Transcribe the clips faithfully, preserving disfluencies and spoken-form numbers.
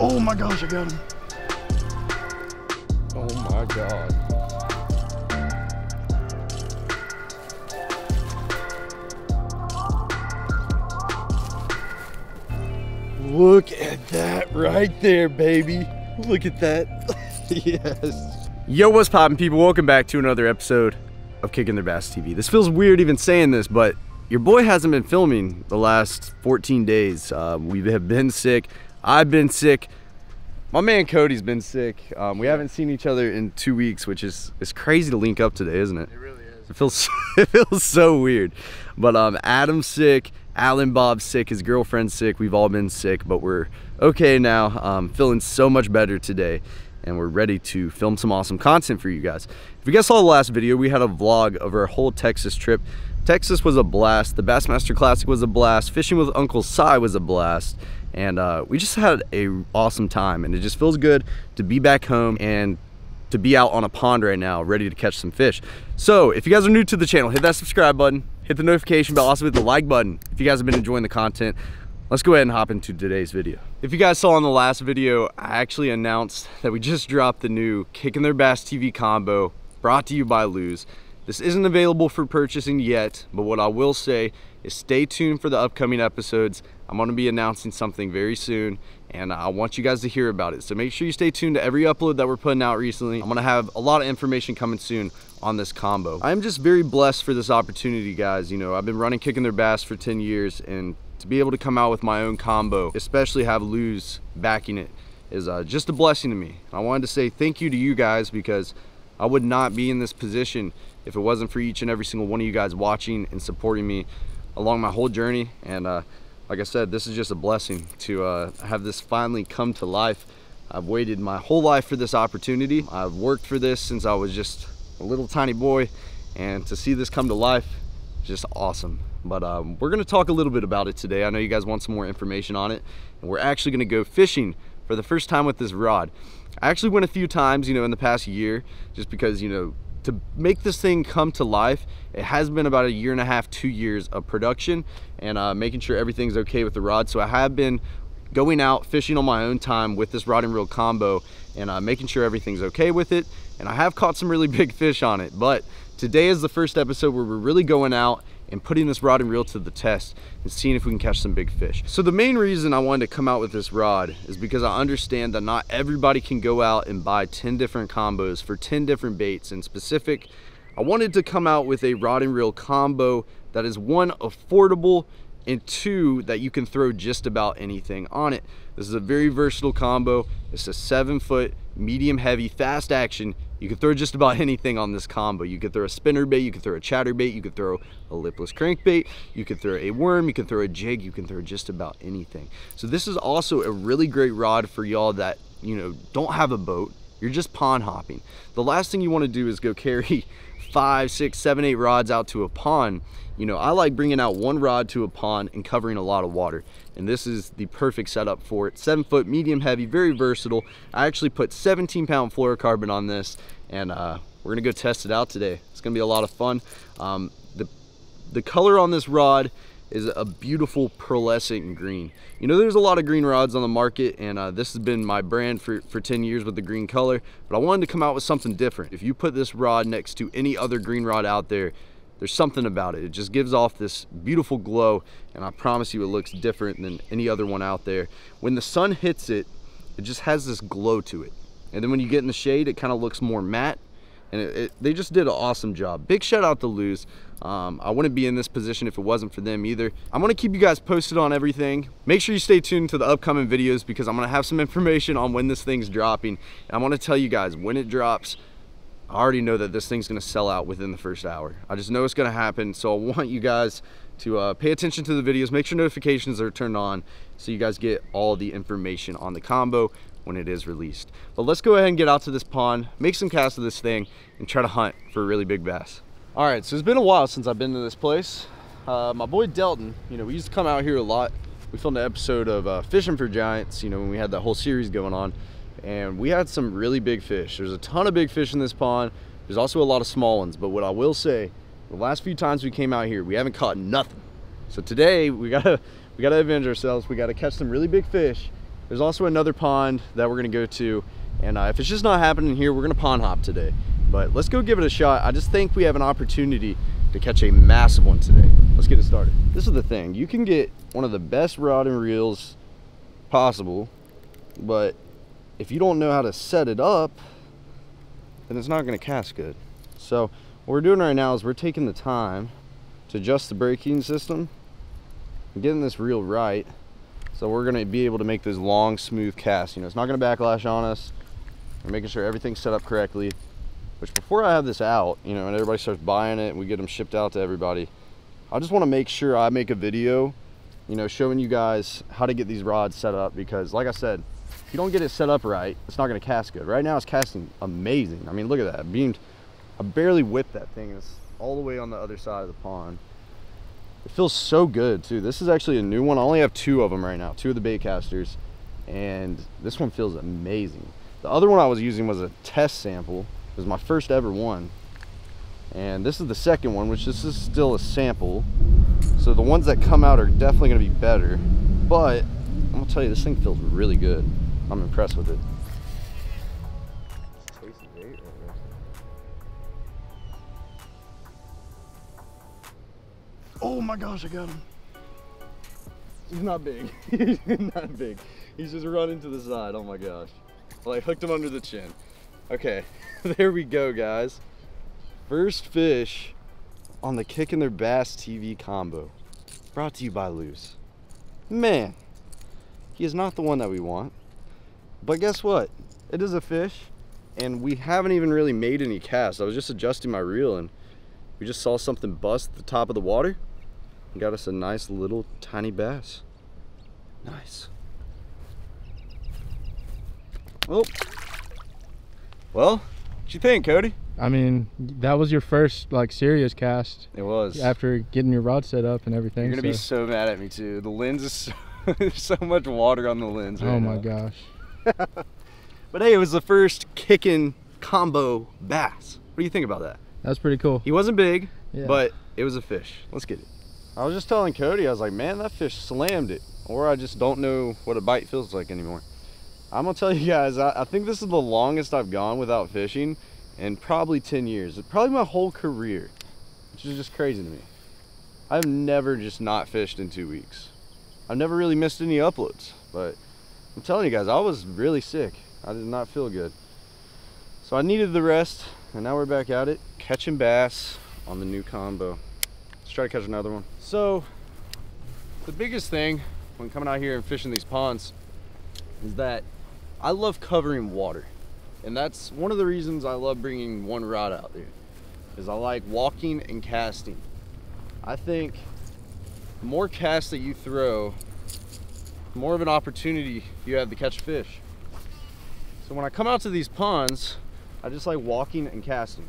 Oh my gosh, I got him. Oh my God. Look at that right there, baby. Look at that. Yes. Yo, what's poppin', people? Welcome back to another episode of Kickin' Their Bass T V. This feels weird even saying this, but your boy hasn't been filming the last fourteen days. Uh, we have been sick. I've been sick. My man Cody's been sick. Um, we haven't seen each other in two weeks, which is it's crazy to link up today, isn't it? It really is. It feels it feels so weird. But um, Adam's sick. Alan Bob's sick. His girlfriend's sick. We've all been sick, but we're okay now. Um, feeling so much better today, and we're ready to film some awesome content for you guys. If you guys saw the last video, we had a vlog of our whole Texas trip. Texas was a blast. The Bassmaster Classic was a blast. Fishing with Uncle Cy was a blast. And uh, we just had an awesome time, and it just feels good to be back home and to be out on a pond right now, ready to catch some fish. So if you guys are new to the channel, hit that subscribe button, hit the notification bell, also hit the like button if you guys have been enjoying the content. Let's go ahead and hop into today's video. If you guys saw in the last video, I actually announced that we just dropped the new Kickin' Their Bass T V combo, brought to you by Lews. This isn't available for purchasing yet, but what I will say is stay tuned for the upcoming episodes. I'm gonna be announcing something very soon, and I want you guys to hear about it. So make sure you stay tuned to every upload that we're putting out recently. I'm gonna have a lot of information coming soon on this combo. I'm just very blessed for this opportunity, guys. You know, I've been running Kickin' Their Bass for ten years, and to be able to come out with my own combo, especially have Lews backing it, is uh, just a blessing to me. I wanted to say thank you to you guys, because I would not be in this position if it wasn't for each and every single one of you guys watching and supporting me along my whole journey. And uh, like I said, this is just a blessing to uh, have this finally come to life. I've waited my whole life for this opportunity. I've worked for this since I was just a little tiny boy, and to see this come to life is just awesome. But um, we're gonna talk a little bit about it today. I know you guys want some more information on it, and we're actually gonna go fishing for the first time with this rod. I actually went a few times, you know, in the past year, just because, you know, to make this thing come to life, it has been about a year and a half, two years of production, and uh, making sure everything's okay with the rod. So I have been going out fishing on my own time with this rod and reel combo, and uh, making sure everything's okay with it. And I have caught some really big fish on it, but today is the first episode where we're really going out and putting this rod and reel to the test and seeing if we can catch some big fish. So the main reason I wanted to come out with this rod is because I understand that not everybody can go out and buy ten different combos for ten different baits in specific. I wanted to come out with a rod and reel combo that is, one, affordable, and two, that you can throw just about anything on it. This is a very versatile combo. It's a seven foot, medium heavy, fast action. You can throw just about anything on this combo. You could throw a spinner bait, you could throw a chatterbait, you could throw a lipless crankbait, you could throw a worm, you can throw a jig, you can throw just about anything. So this is also a really great rod for y'all that, you know, don't have a boat, you're just pond hopping. The last thing you want to do is go carry five, six, seven, eight rods out to a pond. You know, I like bringing out one rod to a pond and covering a lot of water, and this is the perfect setup for it. Seven foot, medium heavy, very versatile. I actually put seventeen pound fluorocarbon on this, and uh, we're gonna go test it out today. It's gonna be a lot of fun. Um, the, the color on this rod is a beautiful pearlescent green. You know, there's a lot of green rods on the market, and uh, this has been my brand for, for ten years with the green color, but I wanted to come out with something different. If you put this rod next to any other green rod out there, there's something about it. It just gives off this beautiful glow, and I promise you it looks different than any other one out there. When the sun hits it, it just has this glow to it. And then when you get in the shade, it kind of looks more matte, and it, it, they just did an awesome job. Big shout out to Lews. Um, I wouldn't be in this position if it wasn't for them either. I'm gonna keep you guys posted on everything. Make sure you stay tuned to the upcoming videos, because I'm gonna have some information on when this thing's dropping. And I wanna tell you guys, when it drops, I already know that this thing's gonna sell out within the first hour. I just know it's gonna happen, so I want you guys to uh, pay attention to the videos, make sure notifications are turned on so you guys get all the information on the combo when it is released. But let's go ahead and get out to this pond, make some casts of this thing, and try to hunt for really big bass. All right, so it's been a while since I've been to this place. Uh, my boy Delton, you know, we used to come out here a lot. We filmed an episode of uh, Fishing for Giants, you know, when we had that whole series going on. And we had some really big fish. There's a ton of big fish in this pond. There's also a lot of small ones, but what I will say, the last few times we came out here, we haven't caught nothing. So today we gotta we gotta avenge ourselves. We gotta catch some really big fish There's also another pond that we're gonna go to, and uh, if it's just not happening here, we're gonna pond hop today. But let's go give it a shot. I just think we have an opportunity to catch a massive one today. Let's get it started. This is the thing, you can get one of the best rod and reels possible, but if you don't know how to set it up, then it's not gonna cast good. So what we're doing right now is we're taking the time to adjust the braking system and getting this reel right, so we're gonna be able to make those long, smooth casts. You know, it's not gonna backlash on us. We're making sure everything's set up correctly, which before I have this out, you know, and everybody starts buying it and we get them shipped out to everybody, I just wanna make sure I make a video, you know, showing you guys how to get these rods set up, because like I said, if you don't get it set up right, it's not gonna cast good. Right now it's casting amazing. I mean, look at that, I beamed, I barely whipped that thing. It's all the way on the other side of the pond. It feels so good too. This is actually a new one. I only have two of them right now, two of the baitcasters, and this one feels amazing. The other one I was using was a test sample. It was my first ever one. And this is the second one, which this is still a sample. So the ones that come out are definitely gonna be better, but I'm gonna tell you, this thing feels really good. I'm impressed with it. Oh my gosh, I got him. He's not big. He's not big. He's just running to the side. Oh my gosh. Well, I hooked him under the chin. Okay, there we go, guys. First fish on the Kickin' Their Bass T V combo. Brought to you by Lews. Man, he is not the one that we want. But guess what? It is a fish, and we haven't even really made any casts. I was just adjusting my reel, and we just saw something bust at the top of the water. Got us a nice little tiny bass. Nice. Oh. Well, what'd you think, Cody? I mean, that was your first like serious cast. It was. After getting your rod set up and everything. You're gonna so. be so mad at me too. The lens is so, there's so much water on the lens. Right oh my now. gosh. But hey, it was the first kicking combo bass. What do you think about that? That's pretty cool. He wasn't big, yeah. but it was a fish. Let's get it. I was just telling Cody, I was like, man, that fish slammed it. Or I just don't know what a bite feels like anymore. I'm gonna tell you guys, I, I think this is the longest I've gone without fishing in probably ten years. Probably my whole career, which is just crazy to me. I've never just not fished in two weeks. I've never really missed any uploads, but I'm telling you guys, I was really sick. I did not feel good. So I needed the rest, and now we're back at it, catching bass on the new combo. Let's try to catch another one. So the biggest thing when coming out here and fishing these ponds is that I love covering water, and that's one of the reasons I love bringing one rod out there, is I like walking and casting. I think the more casts that you throw, the more of an opportunity you have to catch fish. So when I come out to these ponds, I just like walking and casting.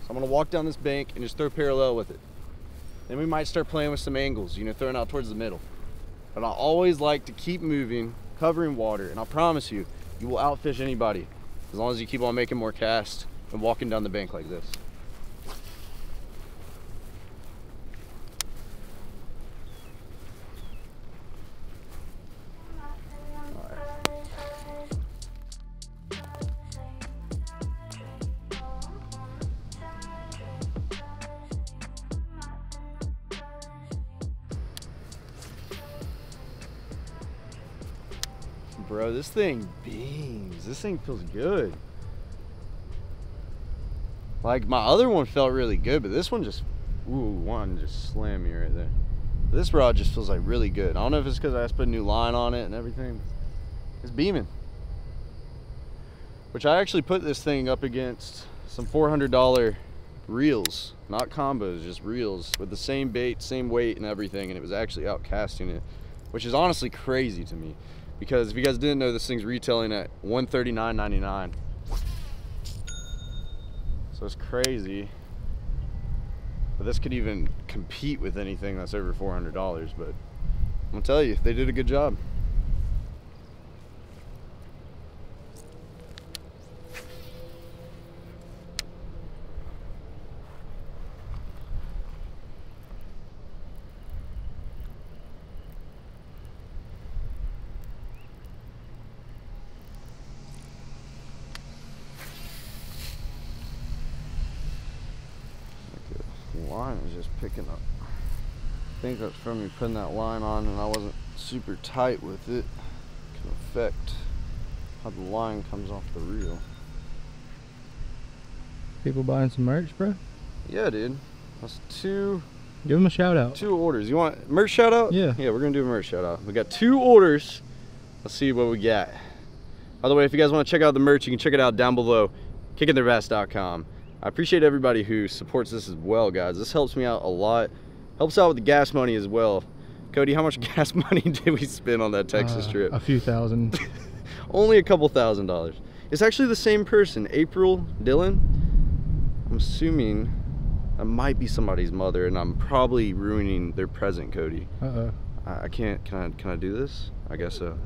So I'm gonna walk down this bank and just throw parallel with it. Then we might start playing with some angles, you know, throwing out towards the middle. But I always like to keep moving, covering water, and I promise you, you will outfish anybody as long as you keep on making more casts and walking down the bank like this. Bro, this thing beams. This thing feels good. Like, my other one felt really good, but this one just, ooh, one just slammed me right there. This rod just feels like really good. I don't know if it's because I just put a new line on it and everything. It's beaming. Which I actually put this thing up against some four hundred dollar reels, not combos, just reels, with the same bait, same weight and everything, and it was actually out casting it, which is honestly crazy to me. Because if you guys didn't know, this thing's retailing at one thirty-nine ninety-nine. So it's crazy. But this could even compete with anything that's over four hundred dollars, but I'm gonna tell you, they did a good job. line was just picking up. I think that's from me putting that line on and I wasn't super tight with it. It can affect how the line comes off the reel. People buying some merch, bro? Yeah, dude. That's two. Give them a shout out. Two orders. You want merch shout out? Yeah. Yeah, we're gonna do a merch shout out. We got two orders. Let's see what we got. By the way, if you guys want to check out the merch, you can check it out down below, kickin their bass dot com. I appreciate everybody who supports this as well, guys. This helps me out a lot. Helps out with the gas money as well. Cody, how much gas money did we spend on that Texas uh, trip? A few thousand. Only a couple thousand dollars. It's actually the same person, April Dillon. I'm assuming that might be somebody's mother, and I'm probably ruining their present, Cody. Uh-oh. I can't. Can I? Can I do this? I guess so.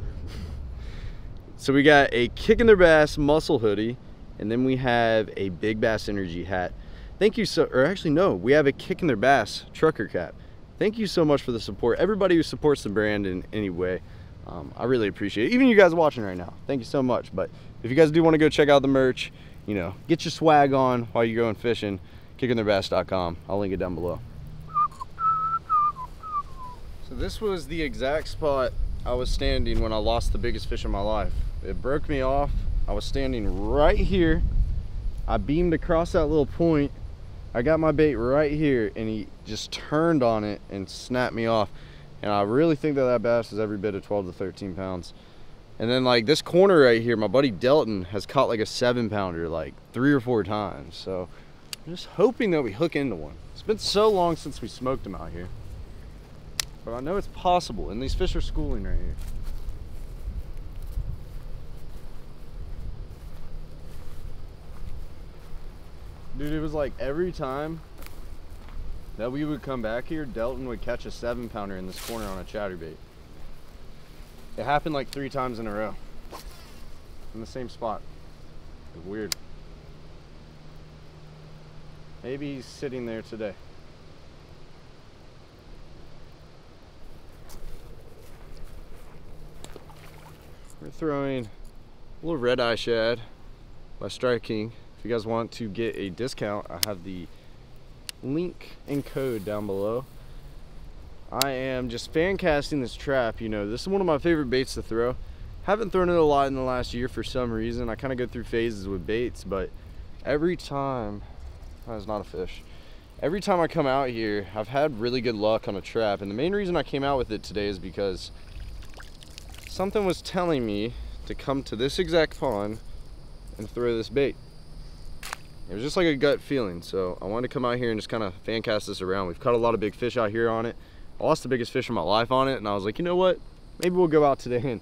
So we got a Kickin' Their Bass muscle hoodie, and then we have a Big Bass Energy hat. Thank you so. Or actually, no, we have a Kickin' Their Bass trucker cap. Thank you so much for the support. Everybody who supports the brand in any way, um, I really appreciate it. Even you guys watching right now, thank you so much. But if you guys do want to go check out the merch, you know, get your swag on while you're going fishing. kickin their bass dot com. I'll link it down below. So this was the exact spot I was standing when I lost the biggest fish of my life. It broke me off. I was standing right here. I beamed across that little point. I got my bait right here and he just turned on it and snapped me off. And I really think that that bass is every bit of twelve to thirteen pounds. And then like this corner right here, my buddy Delton has caught like a seven pounder like three or four times. So I'm just hoping that we hook into one. It's been so long since we smoked them out here. But I know it's possible, and these fish are schooling right here. Dude, it was like every time that we would come back here, Delton would catch a seven pounder in this corner on a chatterbait. It happened like three times in a row in the same spot. It was weird. Maybe he's sitting there today. We're throwing a little red eye shad by Strike King. If you guys want to get a discount, I have the link and code down below. I am just fan casting this trap. You know, this is one of my favorite baits to throw. Haven't thrown it a lot in the last year for some reason. I kind of go through phases with baits, but every time. That's not a fish. Every time I come out here, I've had really good luck on a trap. And the main reason I came out with it today is because something was telling me to come to this exact pond and throw this bait. It was just like a gut feeling. So I wanted to come out here and just kind of fan cast this around. We've caught a lot of big fish out here on it. I lost the biggest fish of my life on it. And I was like, you know what? Maybe we'll go out today and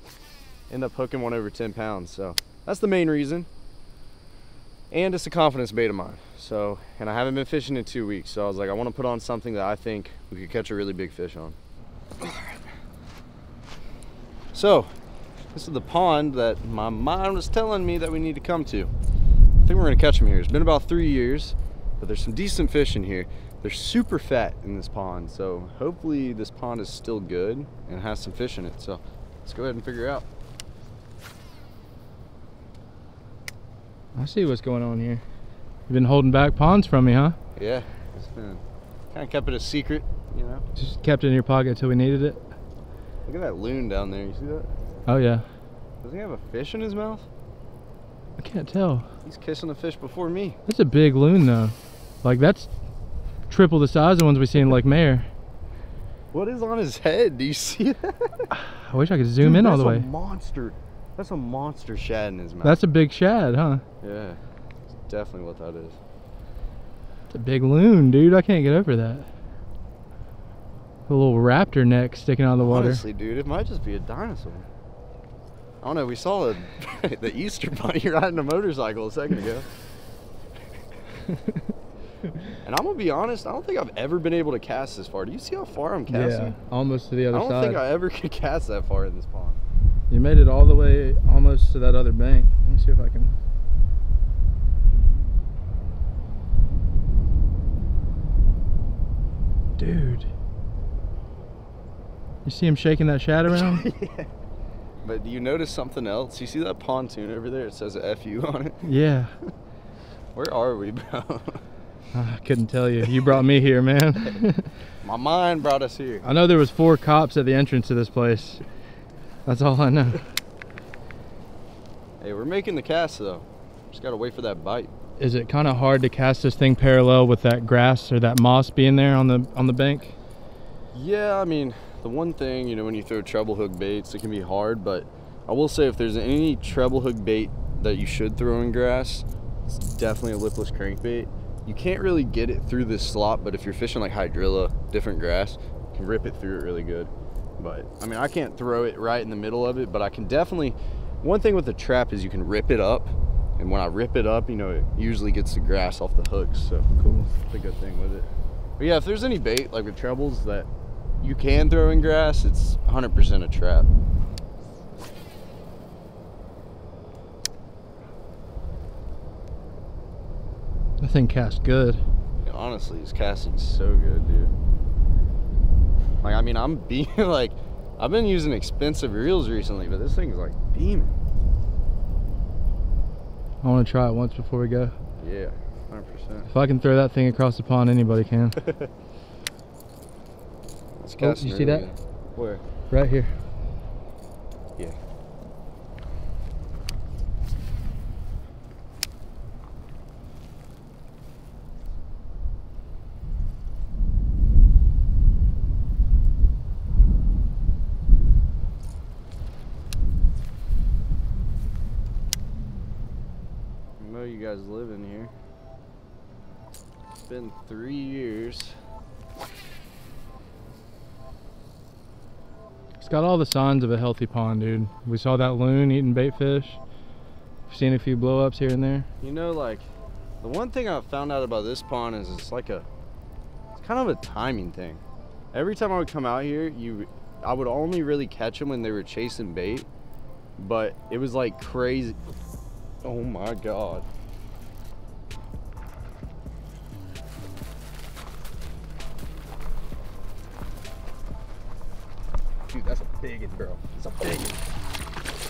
end up hooking one over ten pounds. So that's the main reason. And it's a confidence bait of mine. So, and I haven't been fishing in two weeks, so I was like, I want to put on something that I think we could catch a really big fish on. So, this is the pond that my mind was telling me that we need to come to. I think we're going to catch them here. It's been about three years, but there's some decent fish in here. They're super fat in this pond, so hopefully this pond is still good and has some fish in it. So, let's go ahead and figure out. I see what's going on here. You've been holding back ponds from me, huh? Yeah, it's been kind of kept it a secret, you know. Just kept it in your pocket until we needed it. Look at that loon down there. You see that? Oh yeah. Does he have a fish in his mouth? I can't tell. He's kissing the fish before me. That's a big loon though. Like that's triple the size of the ones we see in Lake Mayor. What is on his head? Do you see that? I wish I could zoom Dude, in all the way. That's a monster. That's a monster shad in his mouth. That's a big shad, huh? Yeah. Definitely what that is. It's a big loon, dude. I can't get over that. A little raptor neck sticking out of the water. Honestly, dude, it might just be a dinosaur. I don't know. We saw a, the Easter bunny riding a motorcycle a second ago. And I'm going to be honest. I don't think I've ever been able to cast this far. Do you see how far I'm casting? Yeah, almost to the other side. I don't side. think I ever could cast that far in this pond. You made it all the way almost to that other bank. Let me see if I can... Dude, you see him shaking that shad around? Yeah. But do you notice something else? You see that pontoon over there? It says F U on it. Yeah. Where are we, bro? I couldn't tell you. You brought me here, man. My mind brought us here. I know there was four cops at the entrance to this place. That's all I know. Hey, we're making the cast though. Just gotta wait for that bite. Is it kind of hard to cast this thing parallel with that grass or that moss being there on the on the bank? Yeah, I mean, the one thing, you know, when you throw treble hook baits, it can be hard, but I will say if there's any treble hook bait that you should throw in grass, it's definitely a lipless crankbait. You can't really get it through this slop, but if you're fishing like hydrilla, different grass, you can rip it through it really good. But I mean, I can't throw it right in the middle of it, but I can definitely, one thing with the trap is you can rip it up, and when I rip it up, you know, it usually gets the grass off the hooks, so cool. That's a good thing with it. But yeah, if there's any bait, like with trebles, that you can throw in grass, it's one hundred percent a trap. That thing casts good. Yeah, honestly, it's casting so good, dude. Like, I mean, I'm being like, I've been using expensive reels recently, but this thing's like beaming. I want to try it once before we go. Yeah, one hundred percent. If I can throw that thing across the pond, anybody can. It's oh, you see that? Again. Where? Right here. Yeah. I know you guys live in here. It's been three years. It's got all the signs of a healthy pond, dude. We saw that loon eating bait fish. We've seen a few blow-ups here and there. You know, like, the one thing I found out about this pond is it's like a, it's kind of a timing thing. Every time I would come out here, you, I would only really catch them when they were chasing bait, but it was like crazy. Oh my God. Dude, that's a big one, bro. It's a big one.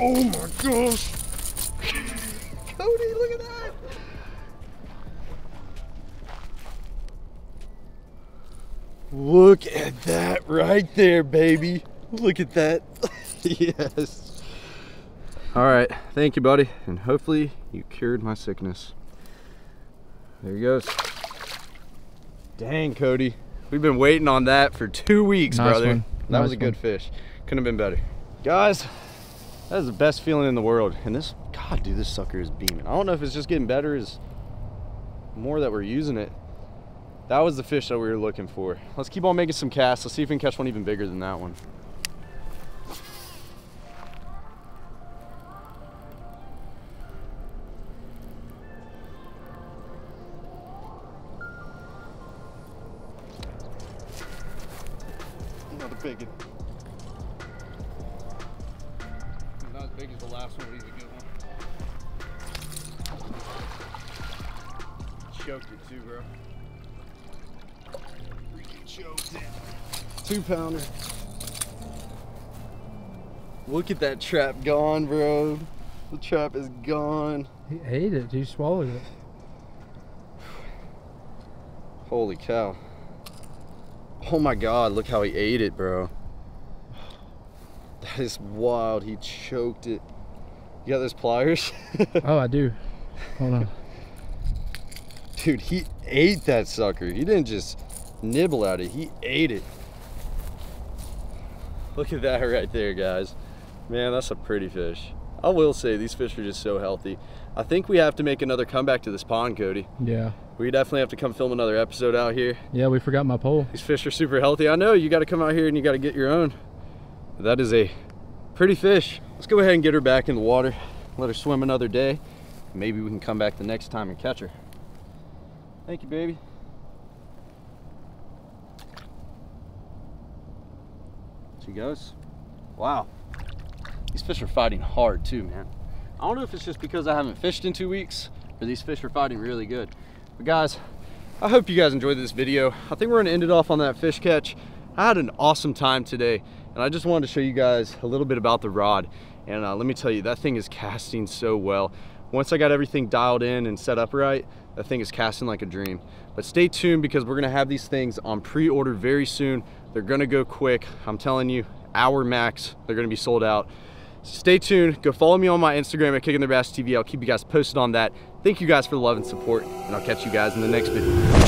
Oh my gosh! Cody, look at that! Look at that right there, baby. Look at that. Yes. Alright, thank you, buddy. And hopefully you cured my sickness. There he goes. Dang, Cody. We've been waiting on that for two weeks, nice brother. One. That nice was a good one. Fish. Couldn't have been better. Guys, that is the best feeling in the world. And this, God, dude, this sucker is beaming. I don't know if it's just getting better is more that we're using it. That was the fish that we were looking for. Let's keep on making some casts. Let's see if we can catch one even bigger than that one. Big not as big as the last one, but he's a good one. Choked it too, bro. Freaking choked it. Two pounder. Look at that trap gone, bro. The trap is gone. He ate it. He swallowed it. Holy cow. Oh my God, look how he ate it, bro. That is wild. He choked it. You got those pliers? Oh, I do. Hold on. Dude, he ate that sucker. He didn't just nibble at it. He ate it. Look at that right there, guys. Man, that's a pretty fish. I will say these fish are just so healthy. I think we have to make another comeback to this pond, Cody. Yeah. We definitely have to come film another episode out here. Yeah, we forgot my pole. These fish are super healthy. I know, you gotta come out here and you gotta get your own. That is a pretty fish. Let's go ahead and get her back in the water, let her swim another day. Maybe we can come back the next time and catch her. Thank you, baby. There she goes. Wow, these fish are fighting hard too, man. I don't know if it's just because I haven't fished in two weeks or these fish are fighting really good. But guys, I hope you guys enjoyed this video. I think we're gonna end it off on that fish catch. I had an awesome time today, and I just wanted to show you guys a little bit about the rod. And uh, let me tell you, that thing is casting so well. Once I got everything dialed in and set up right, That thing is casting like a dream. But stay tuned, because we're gonna have these things on pre-order very soon. They're gonna go quick. I'm telling you, hour max, they're gonna be sold out. Stay tuned. Go follow me on my Instagram at Kickin' Their Bass T V. I'll keep you guys posted on that. Thank you guys for the love and support, and I'll catch you guys in the next video.